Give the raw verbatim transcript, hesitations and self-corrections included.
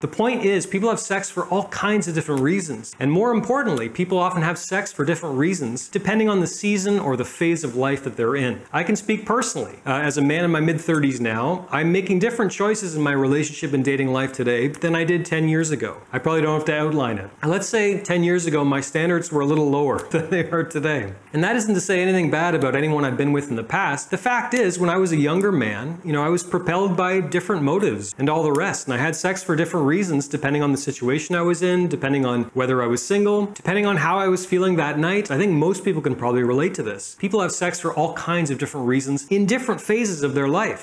The point is, people have sex for all kinds of different reasons. And more importantly, people often have sex for different reasons, depending on the season or the phase of life that they're in. I can speak personally. Uh, as a man in my mid thirties now, I'm making different choices in my relationship and dating life today than I did ten years ago. I probably don't have to outline it. And let's say ten years ago, my standards were a little lower than they are today. And that isn't to say anything bad about anyone I've been with in the past. The fact is, when I was a younger man, you know, I was propelled by different motives and all the rest, and I had sex for different reasons depending on the situation I was in, depending on whether I was single, depending on how I was feeling that night. I think most people can probably relate to this. People have sex for all kinds of different reasons in different phases of their life.